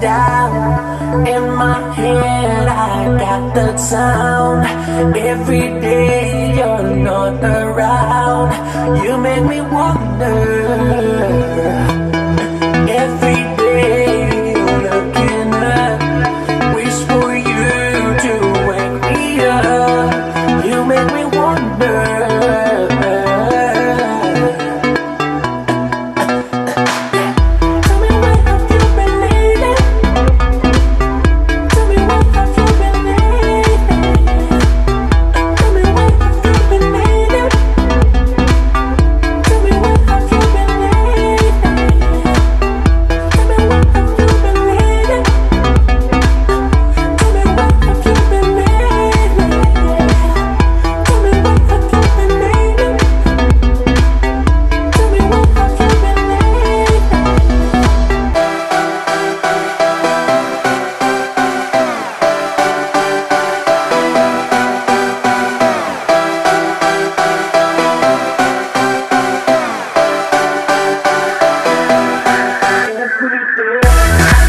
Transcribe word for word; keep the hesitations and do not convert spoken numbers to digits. down. In my head I got the sound. Every day you're not around. You make me wonder. Yeah.